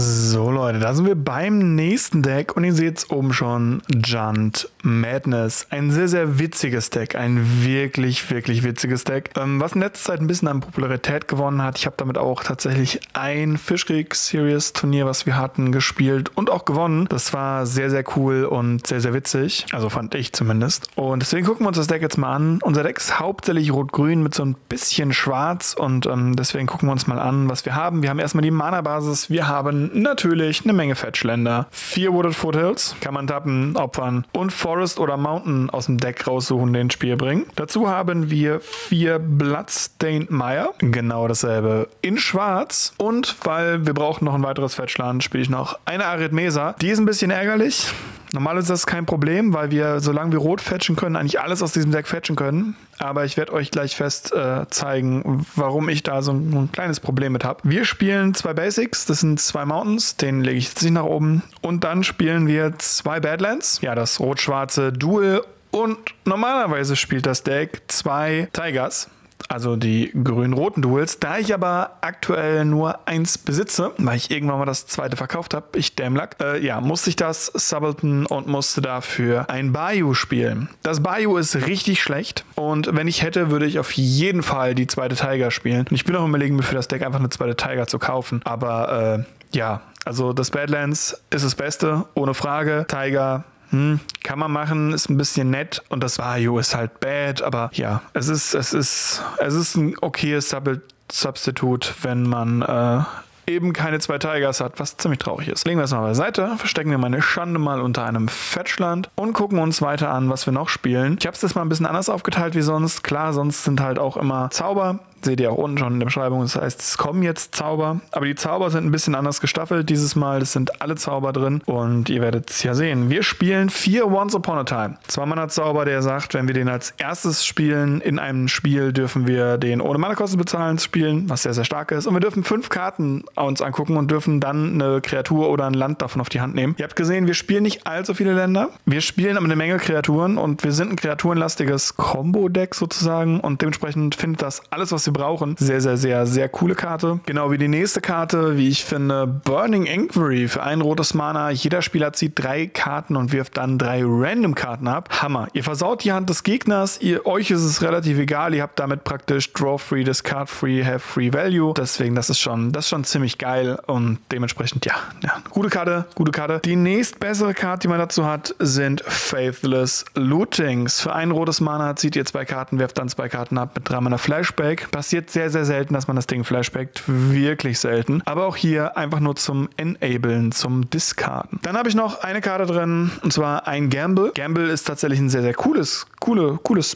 So Leute, da sind wir beim nächsten Deck und ihr seht es oben schon, JUND Madness. Ein sehr, sehr witziges Deck, ein wirklich, wirklich witziges Deck, was in letzter Zeit ein bisschen an Popularität gewonnen hat. Ich habe damit auch tatsächlich ein Fischkrieg-Series-Turnier, was wir hatten, gespielt und auch gewonnen. Das war sehr, sehr cool und sehr, sehr witzig, also fand ich zumindest. Und deswegen gucken wir uns das Deck jetzt mal an. Unser Deck ist hauptsächlich rot-grün mit so ein bisschen schwarz und deswegen gucken wir uns mal an, was wir haben. Wir haben erstmal die Mana-Basis, wir haben natürlich eine Menge Fettschländer. 4 Wooded Foothills, kann man tappen, opfern und Forest oder Mountain aus dem Deck raussuchen, den Spiel bringen. Dazu haben wir 4 Bloodstained Mire, genau dasselbe in schwarz, und weil wir brauchen noch ein weiteres Fettschland, spiele ich noch eine Arid Mesa. Die ist ein bisschen ärgerlich. Normal ist das kein Problem, weil wir, solange wir rot fetchen können, eigentlich alles aus diesem Deck fetchen können. Aber ich werde euch gleich fest zeigen, warum ich da so ein kleines Problem mit habe. Wir spielen 2 Basics, das sind 2 Mountains, den lege ich jetzt nicht nach oben. Und dann spielen wir 2 Badlands, ja, das rot-schwarze Duel. Und normalerweise spielt das Deck 2 Tigers, also die grün-roten Duels. Da ich aber aktuell nur 1 besitze, weil ich irgendwann mal das 2. verkauft habe, ich Dämmlack, musste ich das subbelten und musste dafür ein Bayou spielen. Das Bayou ist richtig schlecht und wenn ich hätte, würde ich auf jeden Fall die 2. Tiger spielen. Und ich bin auch überlegen, mir für das Deck einfach eine 2. Tiger zu kaufen, aber ja, also das Badlands ist das Beste, ohne Frage. Tiger, kann man machen, ist ein bisschen nett und das Bayou ist halt bad, aber ja, es ist ein okayes Substitut, wenn man eben keine 2 Tigers hat, was ziemlich traurig ist. Legen wir es mal beiseite, verstecken wir meine Schande mal unter einem Fetchland und gucken uns weiter an, was wir noch spielen. Ich habe es jetzt mal ein bisschen anders aufgeteilt wie sonst. Klar, sonst sind halt auch immer Zauber. Seht ihr auch unten schon in der Beschreibung. Das heißt, es kommen jetzt Zauber. Aber die Zauber sind ein bisschen anders gestaffelt dieses Mal. Es sind alle Zauber drin. Und ihr werdet es ja sehen. Wir spielen 4 Once Upon a Time. 2 Mana-Zauber, der sagt, wenn wir den als erstes spielen in einem Spiel, dürfen wir den ohne Mana-Kosten bezahlen spielen, was sehr, sehr stark ist. Und wir dürfen 5 Karten uns angucken und dürfen dann eine Kreatur oder ein Land davon auf die Hand nehmen. Ihr habt gesehen, wir spielen nicht allzu viele Länder. Wir spielen aber eine Menge Kreaturen und wir sind ein kreaturenlastiges Combo-Deck sozusagen. Und dementsprechend findet das alles, was wir brauchen. Sehr, sehr, sehr, sehr coole Karte. Genau wie die nächste Karte, wie ich finde, Burning Inquiry. Für ein rotes Mana. Jeder Spieler zieht 3 Karten und wirft dann 3 Random-Karten ab. Hammer. Ihr versaut die Hand des Gegners. Euch ist es relativ egal. Ihr habt damit praktisch Draw-Free, Discard-Free, Have-Free Value. Deswegen, das ist schon ziemlich geil und dementsprechend, ja, gute Karte, gute Karte. Die nächstbessere Karte, die man dazu hat, sind Faithless Looting. Für ein rotes Mana zieht ihr 2 Karten, werft dann 2 Karten ab mit 3 Mana Flashback. Passiert sehr, sehr selten, dass man das Ding flashbackt. Wirklich selten. Aber auch hier einfach nur zum Enablen, zum Discarden. Dann habe ich noch eine Karte drin, und zwar ein Gamble. Gamble ist tatsächlich ein sehr, sehr cooles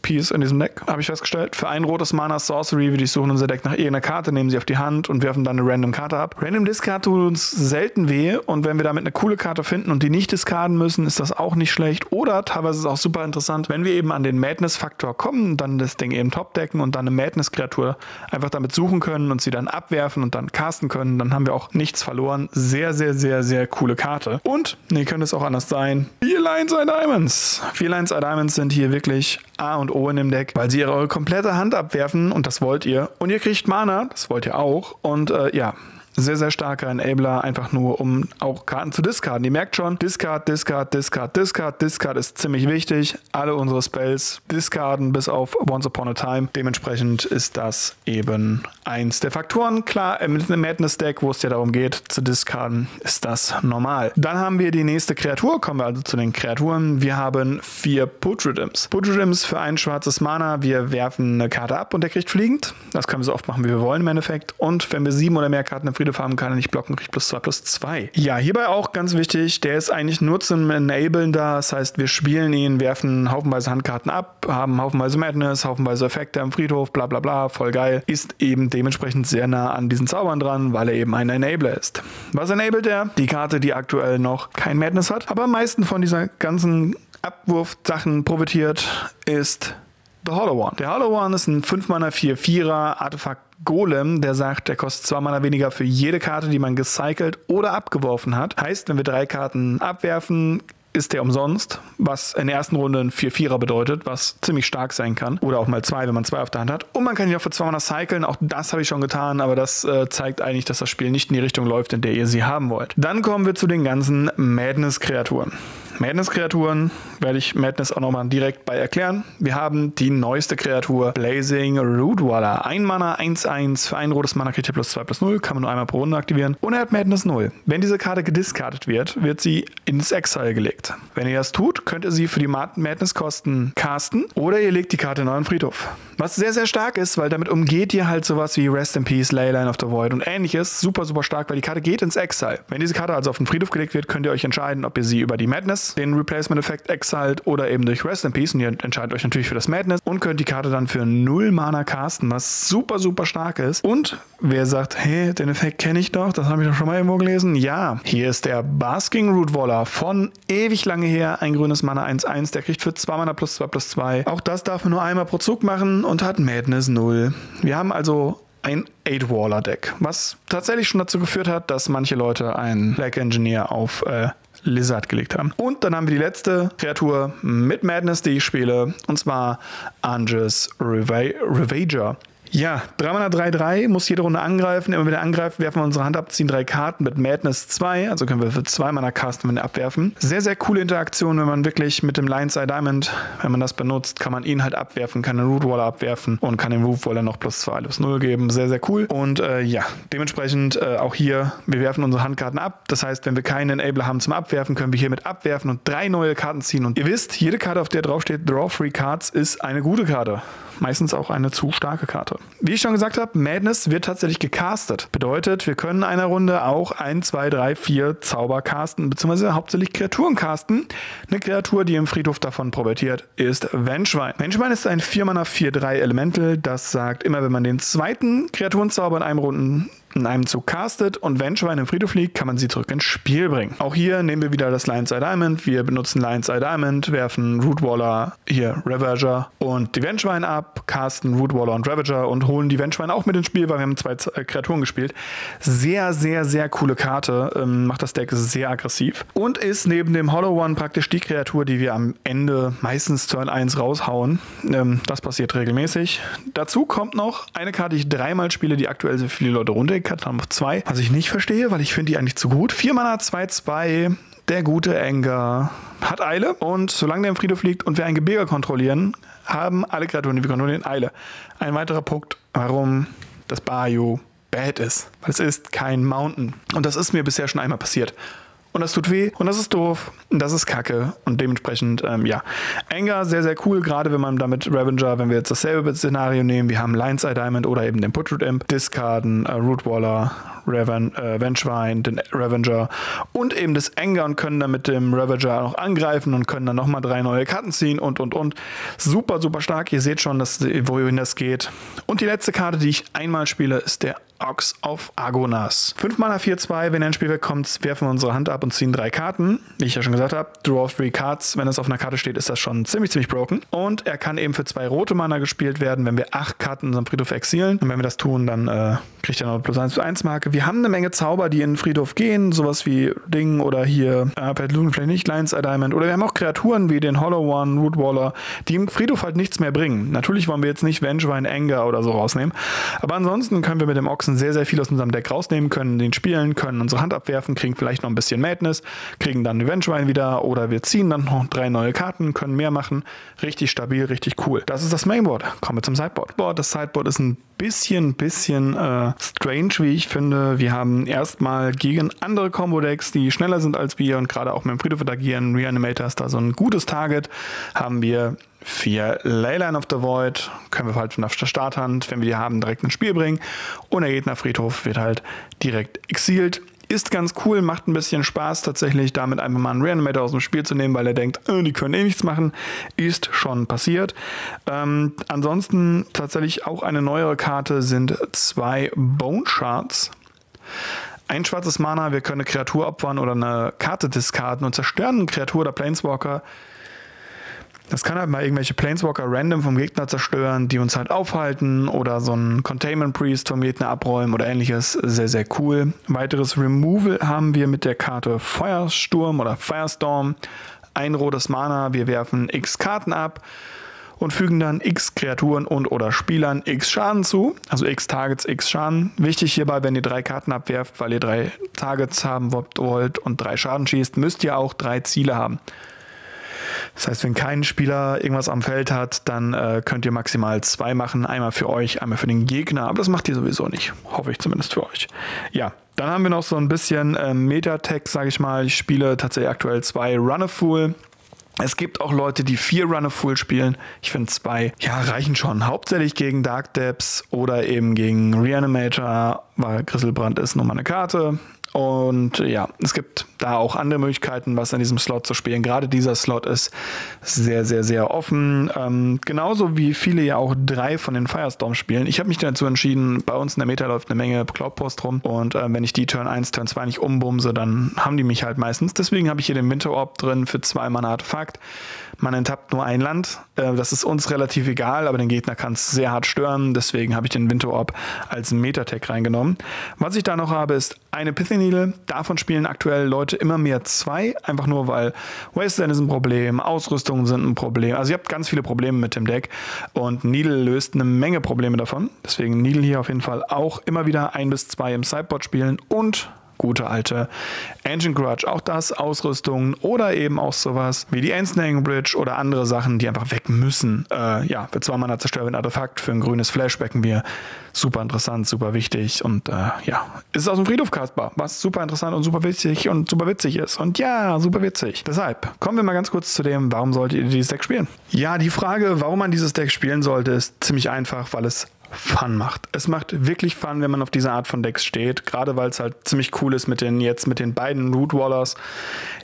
Piece in diesem Deck, habe ich festgestellt. Für ein rotes Mana Sorcery würde ich suchen unser Deck nach irgendeiner Karte, nehmen sie auf die Hand und werfen dann eine Random Karte ab. Random Discard tut uns selten weh und wenn wir damit eine coole Karte finden und die nicht discarden müssen, ist das auch nicht schlecht. Oder teilweise ist es auch super interessant, wenn wir eben an den Madness-Faktor kommen, dann das Ding eben topdecken und dann eine Madness-Kreatur einfach damit suchen können und sie dann abwerfen und dann casten können. Dann haben wir auch nichts verloren. Sehr, sehr, sehr, sehr coole Karte. Und, nee, könnte es auch anders sein, 4 Lion's Eye Diamonds. 4 Lion's Eye Diamonds sind hier wirklich A und O in dem Deck, weil sie eure komplette Hand abwerfen und das wollt ihr. Und ihr kriegt Mana, das wollt ihr auch. Und ja, sehr, sehr starker Enabler, einfach nur, um auch Karten zu discarden. Ihr merkt schon, Discard, Discard, Discard, Discard. Discard ist ziemlich wichtig. Alle unsere Spells discarden bis auf Once Upon a Time. Dementsprechend ist das eben eins der Faktoren. Klar, mit einem Madness-Deck, wo es ja darum geht, zu discarden, ist das normal. Dann haben wir die nächste Kreatur. Kommen wir also zu den Kreaturen. Wir haben 4 Putrid Imps. Putrid Imps für ein schwarzes Mana. Wir werfen eine Karte ab und der kriegt fliegend. Das können wir so oft machen, wie wir wollen im Endeffekt. Und wenn wir 7 oder mehr Karten im Friedhof haben, kann er nicht blocken, kriegt +2/+2. Ja, hierbei auch ganz wichtig, der ist eigentlich nur zum Enablen da, das heißt, wir spielen ihn, werfen haufenweise Handkarten ab, haben haufenweise Madness, haufenweise Effekte am Friedhof, bla bla bla, voll geil. Ist eben dementsprechend sehr nah an diesen Zaubern dran, weil er eben ein Enabler ist. Was enabelt er? Die Karte, die aktuell noch kein Madness hat, aber am meisten von dieser ganzen Abwurfsachen profitiert, ist der Hollow One. Der Hollow One ist ein 5-Mana-4-4er Artefakt Golem, der sagt, der kostet 2 Mana weniger für jede Karte, die man gecycelt oder abgeworfen hat. Heißt, wenn wir 3 Karten abwerfen, ist der umsonst, was in der ersten Runde ein 4-4er bedeutet, was ziemlich stark sein kann. Oder auch mal 2, wenn man 2 auf der Hand hat. Und man kann ihn auch für 200 cyclen, auch das habe ich schon getan, aber das zeigt eigentlich, dass das Spiel nicht in die Richtung läuft, in der ihr sie haben wollt. Dann kommen wir zu den ganzen Madness-Kreaturen. Madness-Kreaturen werde ich Madness auch nochmal direkt bei erklären. Wir haben die neueste Kreatur, Blazing Rootwalla. 1 Mana, 1-1, für ein rotes Mana kriegt ihr +2/+0, kann man nur einmal pro Runde aktivieren. Und er hat Madness 0. Wenn diese Karte gediskartet wird, wird sie ins Exile gelegt. Wenn ihr das tut, könnt ihr sie für die Madness-Kosten casten oder ihr legt die Karte in euren Friedhof. Was sehr, sehr stark ist, weil damit umgeht ihr halt sowas wie Rest in Peace, Leyline of the Void und ähnliches. Super, super stark, weil die Karte geht ins Exile. Wenn diese Karte also auf den Friedhof gelegt wird, könnt ihr euch entscheiden, ob ihr sie über die Madness, den Replacement-Effekt exiled oder eben durch Rest in Peace, und ihr entscheidet euch natürlich für das Madness und könnt die Karte dann für 0 Mana casten, was super, super stark ist. Und wer sagt, hey, den Effekt kenne ich doch, das habe ich doch schon mal irgendwo gelesen. Ja, hier ist der Basking Rootwalla von ewig lange her, ein grünes Mana 1-1, der kriegt für 2 Mana +2/+2. Auch das darf man nur einmal pro Zug machen und hat Madness 0. Wir haben also ein 8-Waller-Deck, was tatsächlich schon dazu geführt hat, dass manche Leute einen Black Engineer auf Lizard gelegt haben. Und dann haben wir die letzte Kreatur mit Madness, die ich spiele, und zwar Anger's Ravager. Ja, 3-Mana 3/3, muss jede Runde angreifen. Immer wenn wir angreifen, werfen wir unsere Hand ab, ziehen 3 Karten mit Madness 2. Also können wir für 2 Mana casten, wenn wir abwerfen. Sehr, sehr coole Interaktion, wenn man wirklich mit dem Lion's Eye Diamond, wenn man das benutzt, kann man ihn halt abwerfen, kann den Rootwalla abwerfen und kann dem Rootwalla noch +2/+0 geben. Sehr, sehr cool. Und ja, dementsprechend auch hier, wir werfen unsere Handkarten ab. Das heißt, wenn wir keinen Enabler haben zum Abwerfen, können wir hiermit abwerfen und 3 neue Karten ziehen. Und ihr wisst, jede Karte, auf der draufsteht, Draw 3 Cards, ist eine gute Karte. Meistens auch eine zu starke Karte. Wie ich schon gesagt habe, Madness wird tatsächlich gecastet. Bedeutet, wir können in einer Runde auch 1, 2, 3, 4 Zauber casten, beziehungsweise hauptsächlich Kreaturen casten. Eine Kreatur, die im Friedhof davon profitiert, ist Vengevine. Vengevine ist ein 4-Mana 4/3 Elemental, das sagt, immer wenn man den zweiten Kreaturenzauber in einem Zug castet und Vengevine im Friedhof liegt, kann man sie zurück ins Spiel bringen. Auch hier nehmen wir wieder das Lion's Eye Diamond. Wir benutzen Lion's Eye Diamond, werfen Rootwalla, hier Ravager und die Vengevine ab, casten Rootwalla und Ravager und holen die Vengevine auch mit ins Spiel, weil wir haben 2 Kreaturen gespielt. Sehr, sehr, sehr coole Karte. Macht das Deck sehr aggressiv und ist neben dem Hollow One praktisch die Kreatur, die wir am Ende meistens Turn 1 raushauen. Das passiert regelmäßig. Dazu kommt noch eine Karte, die ich 3-mal spiele, die aktuell sehr viele Leute runtergehen. Karte auf 2, was ich nicht verstehe, weil ich finde die eigentlich zu gut. 4 Mana 2/2, der gute Anger hat Eile und solange der im Friedhof liegt und wir ein Gebirge kontrollieren, haben alle Kreaturen, die wir kontrollieren, Eile. Ein weiterer Punkt, warum das Bayou bad ist. Weil es ist kein Mountain und das ist mir bisher schon einmal passiert. Und das tut weh und das ist doof und das ist kacke und dementsprechend, ja. Anger, sehr, sehr cool, gerade wenn man damit Ravager, wenn wir jetzt dasselbe Szenario nehmen, wir haben Lion's Eye Diamond oder eben den Putrid Imp, discarden, Rootwalla, Vengevine, den Ravager und eben das Anger und können dann mit dem Ravager noch angreifen und können dann nochmal 3 neue Karten ziehen und. Super, super stark, ihr seht schon, wohin das geht. Und die letzte Karte, die ich einmal spiele, ist der Ox of Agonas. 5 Mana 4/2, wenn er ins Spielwerk kommt, werfen wir unsere Hand ab und ziehen 3 Karten. Wie ich ja schon gesagt habe, Draw 3 Cards. Wenn das auf einer Karte steht, ist das schon ziemlich, ziemlich broken. Und er kann eben für 2 rote Mana gespielt werden, wenn wir 8 Karten in unserem Friedhof exilen. Und wenn wir das tun, dann kriegt er noch eine +1/+1 Marke. Wir haben eine Menge Zauber, die in den Friedhof gehen. Sowas wie Ding oder hier Padloon, vielleicht nicht, Lion's Eye Diamond. Oder wir haben auch Kreaturen wie den Hollow One, Rootwalla, die im Friedhof halt nichts mehr bringen. Natürlich wollen wir jetzt nicht Vengevine, Anger oder so rausnehmen. Aber ansonsten können wir mit dem Ox sehr, sehr viel aus unserem Deck rausnehmen, können den spielen, können unsere Hand abwerfen, kriegen vielleicht noch ein bisschen Madness, kriegen dann die Vengevine wieder oder wir ziehen dann noch 3 neue Karten, können mehr machen. Richtig stabil, richtig cool. Das ist das Mainboard. Kommen wir zum Sideboard. Das Sideboard ist ein bisschen strange, wie ich finde. Wir haben erstmal gegen andere Combo-Decks, die schneller sind als wir und gerade auch mit dem Friedhof agieren. Reanimator ist da so ein gutes Target. Haben wir 4 Leyline of the Void, können wir halt von der Starthand, wenn wir die haben, direkt ins Spiel bringen. Und der Gegnerfriedhof wird halt direkt exiled. Ist ganz cool, macht ein bisschen Spaß tatsächlich, damit einfach mal einen Reanimator aus dem Spiel zu nehmen, weil er denkt, die können eh nichts machen. Ist schon passiert. Ansonsten tatsächlich auch eine neuere Karte sind 2 Bone Shards. Ein schwarzes Mana, wir können eine Kreatur opfern oder eine Karte diskarden und zerstören eine Kreatur oder Planeswalker. Das kann halt mal irgendwelche Planeswalker random vom Gegner zerstören, die uns halt aufhalten oder so einen Containment Priest vom Gegner abräumen oder ähnliches. Sehr, sehr cool. Weiteres Removal haben wir mit der Karte Firestorm. ein rotes Mana, wir werfen x Karten ab und fügen dann x Kreaturen und oder Spielern x Schaden zu, also x Targets, x Schaden. Wichtig hierbei, wenn ihr 3 Karten abwerft, weil ihr 3 Targets haben wollt und 3 Schaden schießt, müsst ihr auch 3 Ziele haben. Das heißt, wenn kein Spieler irgendwas am Feld hat, dann könnt ihr maximal 2 machen. Einmal für euch, einmal für den Gegner. Aber das macht ihr sowieso nicht. Hoffe ich zumindest für euch. Ja, dann haben wir noch so ein bisschen Meta-Text, sage ich mal. Ich spiele tatsächlich aktuell 2 Run Afoul. Es gibt auch Leute, die 4 Run Afoul spielen. Ich finde 2, ja, reichen schon. Hauptsächlich gegen Dark Depths oder eben gegen Reanimator, weil Griselbrand ist nochmal eine Karte. Und ja, es gibt da auch andere Möglichkeiten, was in diesem Slot zu spielen. Gerade dieser Slot ist sehr, sehr, sehr offen. Genauso wie viele ja auch 3 von den Firestorm spielen. Ich habe mich dazu entschieden, bei uns in der Meta läuft eine Menge Cloudpost rum. Und wenn ich die Turn 1, Turn 2 nicht umbumse, dann haben die mich halt meistens. Deswegen habe ich hier den Winter Orb drin für 2 Mana Artefakt. Man enttappt nur ein Land. Das ist uns relativ egal, aber den Gegner kann es sehr hart stören. Deswegen habe ich den Winter Orb als Meta-Tag reingenommen. Was ich da noch habe, ist eine Pithing Needle. Davon spielen aktuell Leute immer mehr 2. Einfach nur, weil Wasteland ist ein Problem, Ausrüstungen sind ein Problem. Also ihr habt ganz viele Probleme mit dem Deck. Und Needle löst eine Menge Probleme davon. Deswegen Needle hier auf jeden Fall auch immer wieder 1 bis 2 im Sideboard spielen und gute alte Engine Grudge, auch das, Ausrüstungen oder eben auch sowas wie die Ensnelling Bridge oder andere Sachen, die einfach weg müssen. Ja, für 2 Mana zerstören Artefakt, für ein grünes Flashbacken wir. Super interessant, super wichtig und ja, ist aus dem Friedhof castbar, was super interessant und super witzig ist. Und ja, super witzig. Deshalb kommen wir mal ganz kurz zu dem, warum solltet ihr dieses Deck spielen? Ja, die Frage, warum man dieses Deck spielen sollte, ist ziemlich einfach, weil es Fun macht. Es macht wirklich Fun, wenn man auf diese Art von Decks steht, gerade weil es halt ziemlich cool ist mit den beiden Rootwallas.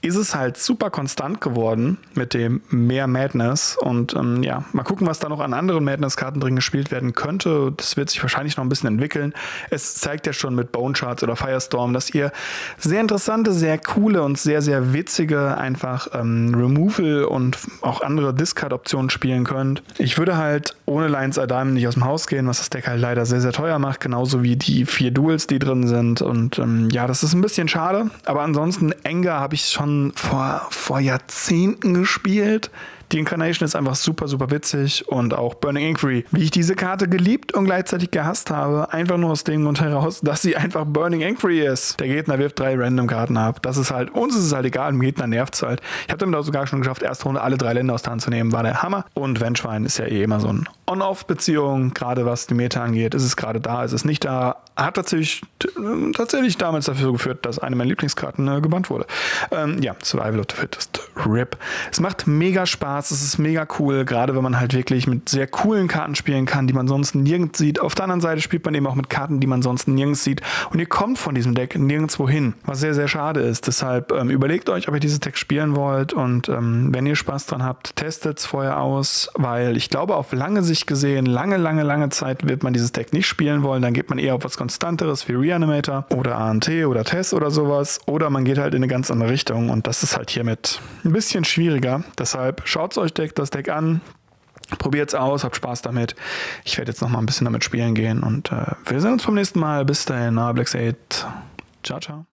Ist es halt super konstant geworden mit dem mehr Madness und ja, mal gucken, was da noch an anderen Madness-Karten drin gespielt werden könnte. Das wird sich wahrscheinlich noch ein bisschen entwickeln. Es zeigt ja schon mit Bone Shards oder Firestorm, dass ihr sehr interessante, sehr coole und sehr, sehr witzige einfach Removal und auch andere Discard-Optionen spielen könnt. Ich würde halt ohne Lion's Eye Diamond nicht aus dem Haus gehen, was das Deck halt leider sehr, sehr teuer macht, genauso wie die 4 Duels, die drin sind und ja, das ist ein bisschen schade, aber ansonsten Anger habe ich schon vor Jahrzehnten gespielt. Die Incarnation ist einfach super, super witzig und auch Burning Inquiry. Wie ich diese Karte geliebt und gleichzeitig gehasst habe, einfach nur aus dem Grund heraus, dass sie einfach Burning Inquiry ist. Der Gegner wirft 3 Random-Karten ab. Das ist halt, uns ist es halt egal, dem Gegner nervt es halt. Ich habe damit auch sogar schon geschafft, erste Runde alle 3 Länder aus der Hand zu nehmen, war der Hammer. Und Vengevine ist ja eh immer so ein On-Off-Beziehung, gerade was die Meta angeht. Ist es gerade da, ist es nicht da? Hat tatsächlich damals dafür geführt, dass eine meiner Lieblingskarten gebannt wurde. Ja, Survival of the Fittest, RIP. Es macht mega Spaß, es ist mega cool, gerade wenn man halt wirklich mit sehr coolen Karten spielen kann, die man sonst nirgends sieht. Auf der anderen Seite spielt man eben auch mit Karten, die man sonst nirgends sieht. Und ihr kommt von diesem Deck nirgendwo hin, was sehr, sehr schade ist. Deshalb überlegt euch, ob ihr dieses Deck spielen wollt und wenn ihr Spaß dran habt, testet es vorher aus, weil ich glaube, auf lange Sicht gesehen, lange Zeit wird man dieses Deck nicht spielen wollen. Dann geht man eher auf was Konstanteres wie Reanimator oder ANT oder Test oder sowas. Oder man geht halt in eine ganz andere Richtung und das ist halt hiermit ein bisschen schwieriger. Deshalb schaut euch das Deck an, probiert es aus, habt Spaß damit. Ich werde jetzt noch mal ein bisschen damit spielen gehen und wir sehen uns beim nächsten Mal. Bis dahin, Black 8. Ciao, ciao.